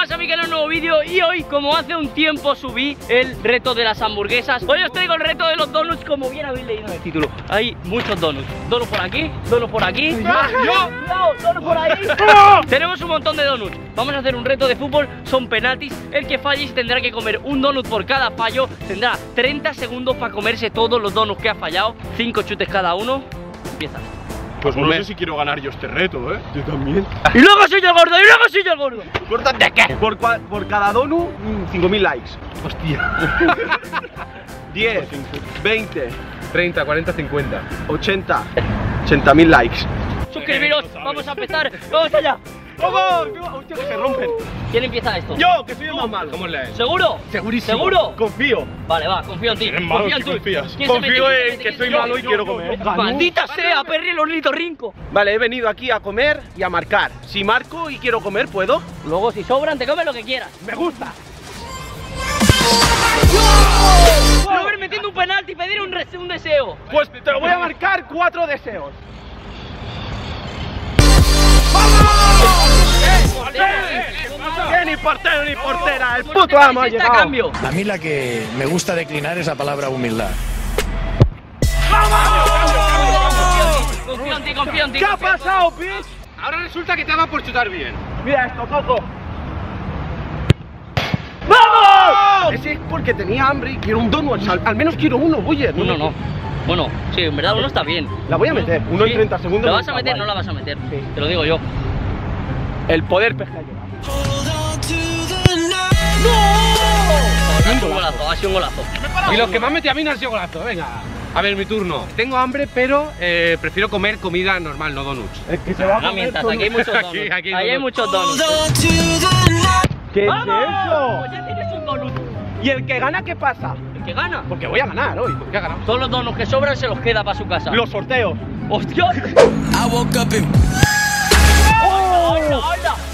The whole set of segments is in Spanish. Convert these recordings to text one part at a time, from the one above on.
más a mi canal, un nuevo vídeo. Y hoy, como hace un tiempo subí el reto de las hamburguesas, hoy os traigo el reto de los donuts. Como bien habéis leído en el título, hay muchos donuts. Donuts por aquí, donuts por aquí, donuts por ahí. Tenemos un montón de donuts. Vamos a hacer un reto de fútbol, son penaltis. El que fallis tendrá que comer un donut por cada fallo. Tendrá 30 segundos para comerse todos los donuts que ha fallado, 5 chutes cada uno. Empieza. Pues no sé si quiero ganar yo este reto, ¿eh? Yo también. Y luego soy yo el gordo, y luego soy yo el gordo. ¿Importante qué? Por cada donut, 5000 likes. Hostia. 10, 20, 30, 40, 50, 80, 80.000 likes. Suscribiros, vamos a empezar, vamos allá. ¡Ojo! ¡Hostia, que se rompen! ¿Quién empieza esto? Yo, que soy el más malo. ¿Cómo le es? ¿Seguro? Segurísimo. ¿Seguro? Confío. Vale, va, confío en ti. Eres malo, confías. Confío en que soy malo y quiero comer. ¡Maldita sea, Perry, el ornitorrinco! Vale, he venido aquí a comer y a marcar. Si marco y quiero comer, ¿puedo? Luego, si sobran, te comes lo que quieras. ¡Me gusta! ¡Robert metiendo un penalti y pedir un deseo! Pues te lo voy a marcar 4 deseos. Ni portero ni portera, el puto amo ha llegado. A mí la que me gusta declinar es la palabra humildad. ¡Vamos! Confío en ti, confío en ti. ¿Qué ha pasado, bitch? Ahora resulta que te va por chutar bien. Mira esto, Coco. ¡Vamos! Ese es porque tenía hambre y quiero un donut. Al menos quiero uno, Buyer. Uno no. Bueno, sí, en verdad uno está bien. La voy a meter, uno en 30 segundos. ¿La vas a meter? No la vas a meter, te lo digo yo. El poder PG ha llegado. ¡No! Ha sido un golazo, ha sido un golazo. Y los que me han metido a mí no han sido golazos, venga. A ver, mi turno. Tengo hambre, pero prefiero comer comida normal, no donuts. Es que se va a comer donuts. Aquí hay muchos donuts. Aquí hay muchos donuts. ¿Qué es eso? Ya tienes un donut. ¿Y el que gana qué pasa? ¿El que gana? Porque voy a ganar hoy. ¿Por qué ha ganado? Todos los donuts que sobran se los queda para su casa. Los sorteos. ¡Hostia!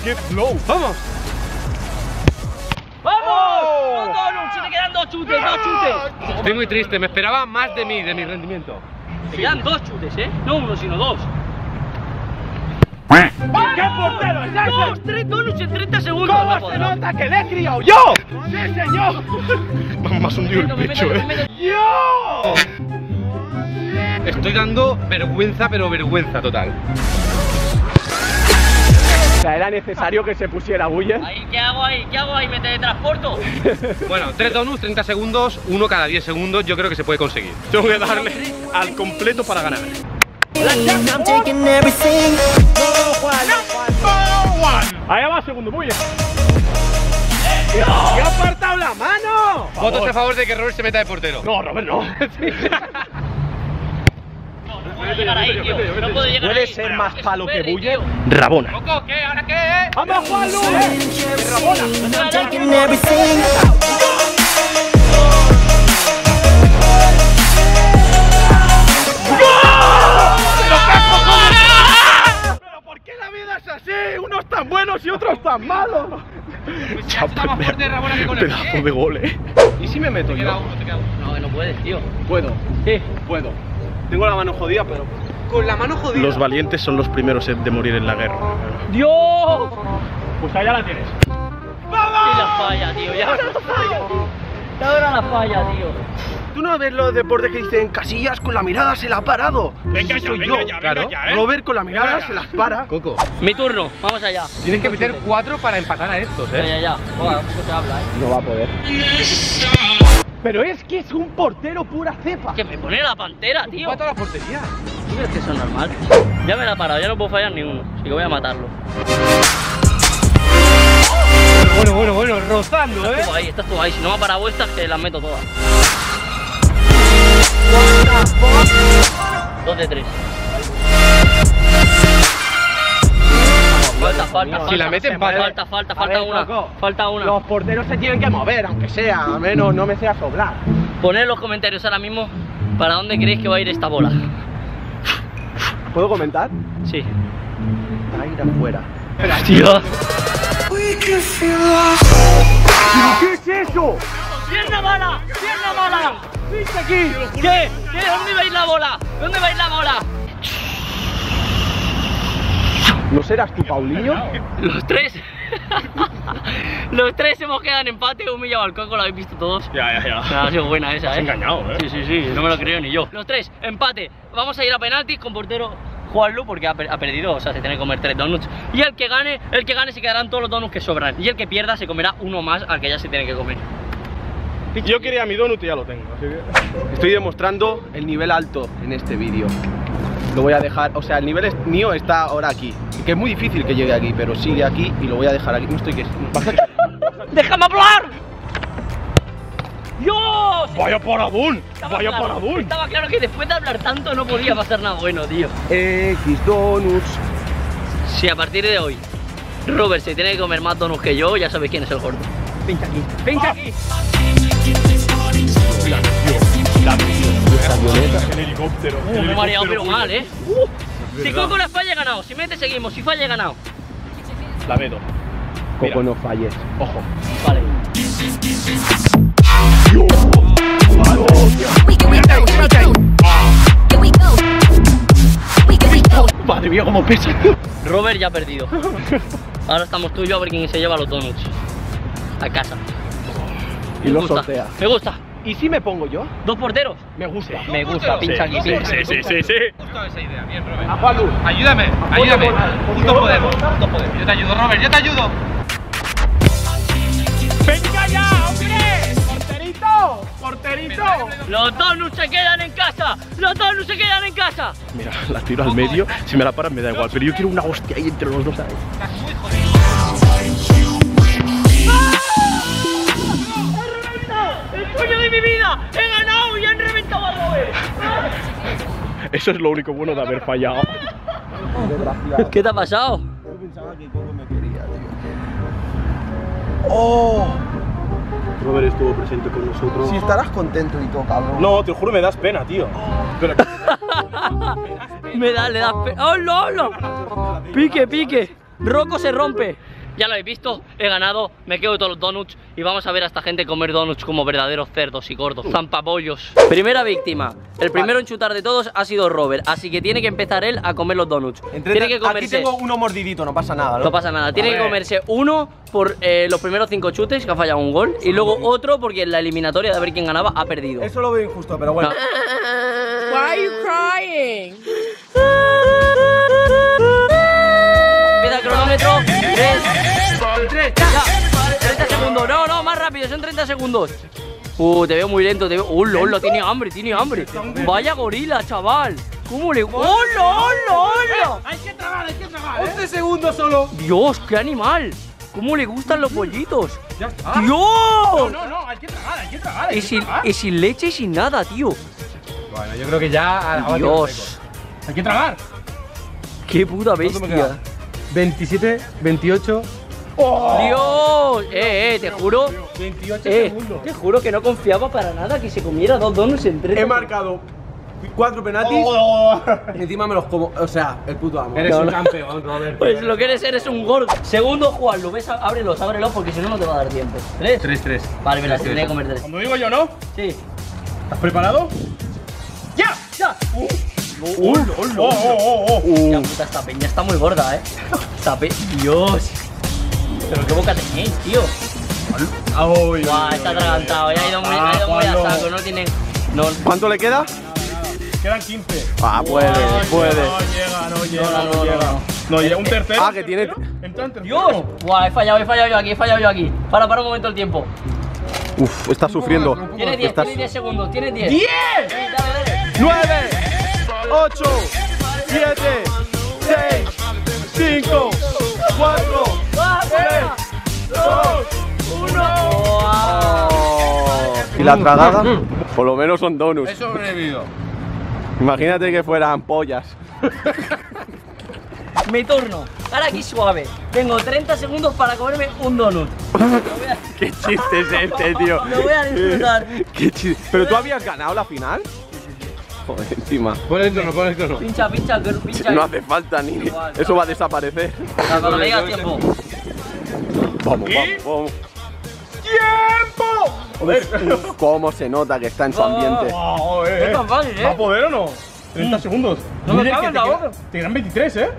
¡Qué flow! ¡Vamos! ¡Vamos! ¡No, se te quedan 2 chutes! ¡2 chutes! Estoy muy triste, me esperaba más de mí, de mi rendimiento. Te quedan 2 chutes, ¿eh? No 1, sino 2. ¡Qué portero es ese! 2, 3 donuts en 30 segundos. ¿Cómo se nota que le he criado yo? ¡Sí, señor! Me has hundido el pecho, ¿eh? ¡Yo! Estoy dando vergüenza, pero vergüenza total. Era necesario que se pusiera Buyer. ¿Qué hago ahí? ¿Qué hago ahí? ¿Me teletransporto? Bueno, 3 donuts, 30 segundos, uno cada 10 segundos, yo creo que se puede conseguir. Tengo que darle al completo para ganar. Allá va el segundo, Buyer. ¡Yo he apartado la mano! Votos a favor de que Robert se meta de portero. No, Robert no. No puedo llegar. ¿Puede ser más palo que Buyer? Rabona. ¿Coco, qué? ¿Ahora qué? ¡Vamos, Juanlu! ¡Rabona! ¿Pero por qué la vida es así? Unos tan buenos y otros tan malos. Chapo, pedazo de gol, ¿eh? ¿Y si me meto yo? No, no puedes, tío. ¿Puedo? Sí. Puedo. Tengo la mano jodida, pero... Con la mano jodida. Los valientes son los primeros de morir en la guerra. ¡Dios! Pues allá la tienes. ¡Vamos! Y la falla, tío. Ya ahora la falla, tío. Ahora la falla, tío. ¿Tú no ves los deportes que dicen casillas con la mirada se la ha parado? Venga, ya, venga, yo. Ya, claro. Venga ya, ¿eh? Robert con la mirada venga, se las para. Coco. Mi turno, vamos allá. Tienes que meter 4 para empatar a estos, ¿eh? Ya, ya. Oiga, eso se habla, ¿eh? No va a poder. Pero es que es un portero pura cepa. Que me pone la pantera, tío. Mata la portería. ¿Tú crees que eso es normal? Ya me la he parado, ya no puedo fallar ni uno. Así que voy a matarlo. Bueno, rozando, ¿eh? Estás tú ahí, si no me ha parado estas que las meto todas. 2 de 3. Falta, si la meten, falta ver, una, Coco, falta una. Los porteros se tienen que mover, aunque sea, a menos no me sea sobrar. Poned en los comentarios ahora mismo para dónde creéis que va a ir esta bola. ¿Puedo comentar? Sí. Va a ir afuera. ¡Dios! ¿Qué es eso? ¡Pierna mala! ¡Pierna mala! ¡Viste aquí! ¿Qué? ¿Qué? ¿Dónde va a ir la bola? ¿Dónde va a ir la bola? ¿No serás tú, Paulinho? Los 3. Los tres hemos quedado en empate, un Milla Balcón, lo habéis visto todos. Ya. Ha sido buena esa, ¿eh? Engañado, ¿eh? Sí, no me lo creo ni yo. Los tres, empate. Vamos a ir a penaltis con portero Juanlu, porque ha perdido, o sea, se tiene que comer 3 donuts. Y el que gane se quedarán todos los donuts que sobran. Y el que pierda se comerá uno más al que ya se tiene que comer. Yo quería mi donut y ya lo tengo, así que... Estoy demostrando el nivel alto en este vídeo. Lo voy a dejar, o sea, el nivel mío está ahora aquí. Que es muy difícil que llegue aquí, pero sigue aquí y lo voy a dejar aquí. No estoy que... ¡Déjame hablar! ¡Dios! ¡Vaya paradón! ¡Vaya paradón! Estaba claro que después de hablar tanto no podía pasar nada bueno, tío. X donuts. Si a partir de hoy Robert se tiene que comer más donuts que yo, ya sabéis quién es el gordo. Pincha aquí, pincha aquí. El helicóptero. Me he mareado, pero mal, ¿eh? Si Coco las falla, he ganado. Si mete, seguimos. Si falla, he ganado. La meto. Coco, no falles. Ojo. Vale. Madre mía, cómo pesa. Robert ya ha perdido. Ahora estamos tú y yo a ver quién se lleva los donuts a casa. Y los sortea. Me gusta. ¿Y si me pongo yo? ¿Dos porteros? Me gusta, sí, me gusta, pincha aquí, pincha. Sí. Me gusta esa idea, bien, Robert. A Juanlu. Ayúdame. Juntos podemos. Yo te ayudo, Robert, yo te ayudo. ¡Venga ya, hombre! ¡Porterito! ¡Los donuts se quedan en casa! ¡Los donuts se quedan en casa! Mira, la tiro al medio, si me la paran me da igual, pero yo quiero una hostia ahí entre los dos, ¿sabes? Estás muy jodido. ¡Mi vida! ¡He ganado y han reventado a Robert! Eso es lo único bueno de haber fallado. ¿Qué te ha pasado? Yo pensaba que Coco me quería, tío. ¡Oh! Robert estuvo presente con nosotros. Si estarás contento y todo, cabrón. No, te lo juro, me das pena, tío. Le das pena. ¡Hola! Pique. Rocco se rompe. Ya lo habéis visto, he ganado, me quedo de todos los donuts. Y vamos a ver a esta gente comer donuts como verdaderos cerdos y gordos, zampapollos. Primera víctima, el primero en chutar de todos ha sido Robert, así que tiene que empezar él a comer los donuts. Tiene que comerse... Aquí tengo uno mordidito, no pasa nada, ¿no? No pasa nada, tiene que comerse uno por los primeros 5 chutes, que ha fallado un gol. Y luego otro porque en la eliminatoria de a ver quién ganaba ha perdido. Eso lo veo injusto, pero bueno. Why are you crying? Empieza el cronómetro. 3, ya. 30 segundos, no, más rápido, son 30 segundos. Te veo muy lento, te veo. ¡Hola! Tiene hambre. Vaya gorila, chaval. ¿Cómo le gusta? ¡Hola! Hay que tragar. 11 segundos solo. Dios, qué animal. ¿Cómo le gustan los pollitos? Ya está. ¡Dios! No, hay que tragar. Y sin leche y sin nada, tío. Bueno, yo creo que ya. Dios. Hay que tragar. Qué puta bestia. 27, 28. ¡Oh! ¡Dios! Te juro. 28 segundos. Te juro que no confiaba para nada que se comiera 2 donuts en 3. He marcado 4 penaltis. Y encima me los como. O sea, el puto amo. Eres un campeón, Robert. Pues lo que eres un gordo. Segundo, Juanlu, ves, ábrelos porque si no, no te va a dar tiempo. ¿Tres? Vale, mira, se tenía que comer 3. Cuando digo yo, ¿no? Sí. ¿Estás preparado? ¡Ya! La puta, esta peña está muy gorda, Dios. Pero qué boca tenéis, tío. Está atragantado, ya ha ido muy a saco, no tiene... ¿Cuánto le queda? Nada. Quedan 15. Puede. No llega. Un tercero. Que tiene... Dios. He fallado yo aquí, Para un momento el tiempo. Uf, está sufriendo. Tiene 10 segundos, tiene 10. ¡10! 9. 8, 7, 6, 5, 4, 3, 2, 1. Y la tragada, por lo menos son donuts. He sobrevivido. Imagínate que fueran pollas. Me turno, ahora aquí suave. Tengo 30 segundos para comerme un donut. ¿Qué chiste es este, tío? Lo voy a disfrutar. ¿Qué chiste? ¿Pero tú habías ganado la final? Joder, encima. Pon el tono. Pincha. No hace falta ni. Igual, eso va a desaparecer. Cuando me digas tiempo. Vamos. ¡Tiempo! Joder, cómo se nota que está en su ambiente. No tan fácil, ¿Va a poder o no? 30 segundos. No me cabe la otra. Te quedan 23, ¿eh?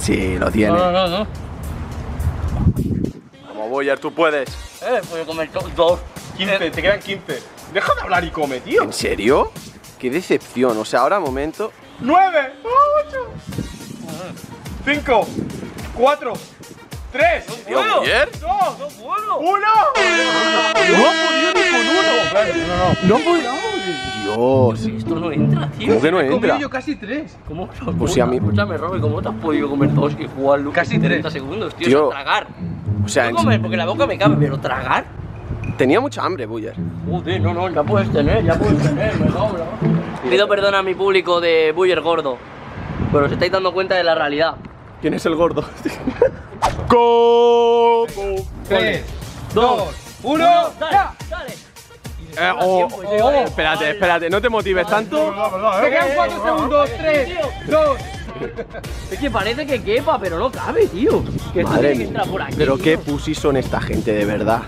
Sí, lo tiene. No. Vamos, Buyer, tú puedes. Puedo comer dos. 15, te quedan 15. Deja de hablar y come, tío. ¿En serio? Qué decepción. O sea, ahora momento. 9, 8, 5, 4, 3, 2, 1. No puedo. Dios. Esto no entra, tío. ¿Cómo que no entra? Yo casi 3. ¿Cómo? Pues si a mí. Escúchame, Robert, ¿cómo te has podido comer 2 y jugarlo? Casi 30 segundos, tío. Tío. Sin tragar. O sea, no comer porque la boca me cabe, pero tragar. Tenía mucha hambre, Buyer. Joder, no, no, ya puedes tener, me sobra. Pido perdón a mi público de Buyer gordo, pero os estáis dando cuenta de la realidad. ¿Quién es el gordo? ¡Coco! 3, 2, 1, ¡dale! Espérate, no te motives tanto. Te quedan 4 segundos, 3, 2. Es que parece que quepa, pero no cabe, tío. Que madre mía, que por aquí, pero tío, qué pusis son esta gente, de verdad.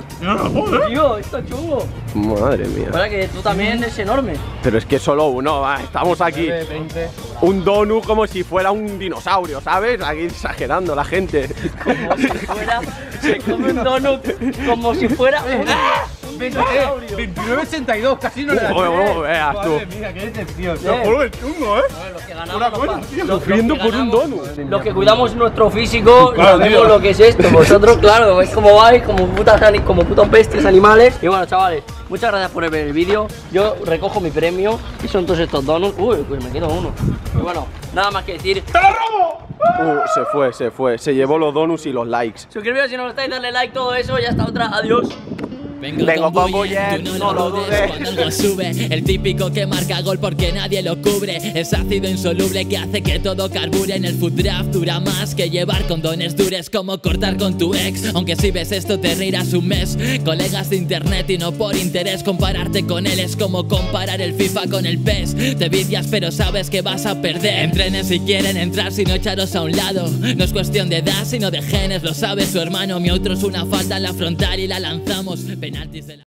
Tío, está chungo. Madre mía. Para que tú también es enorme. Pero es que solo uno, va, estamos aquí. 20. Un donut como si fuera un dinosaurio, ¿sabes? Aquí exagerando la gente. Como si fuera, se come un donut como si fuera... ¡Ah! 29,82, casi no le da. Veas tú. Madre mía, qué decepción. Por el chungo, los que ganamos. Una buena, tío. Sufriendo por un donut. Los que cuidamos nuestro físico, claro, sabemos lo que es esto. Vosotros, claro, veis cómo vais, como putas bestias, animales. Y bueno, chavales, muchas gracias por ver el vídeo. Yo recojo mi premio, y son todos estos donuts. Uy, pues me quedo uno. Y bueno, nada más que decir. ¡Te lo robo! Se fue. Se llevó los donuts y los likes. Suscribiros si no lo estáis, darle like, todo eso. Y hasta otra, adiós. Vengo con Buyer, no lo dudes. Cuando sube, el típico que marca gol porque nadie lo cubre. Es ácido insoluble que hace que todo carbure. En el food draft dura más que llevar condones dures. Como cortar con tu ex, aunque si ves esto te reirás un mes. Colegas de internet y no por interés. Compararte con él es como comparar el FIFA con el PES. Te vicias pero sabes que vas a perder. Entrenen si quieren entrar, si no echaros a un lado. No es cuestión de edad sino de genes, lo sabe su hermano. Mi otro es una falta en la frontal y la lanzamos. Antes de la...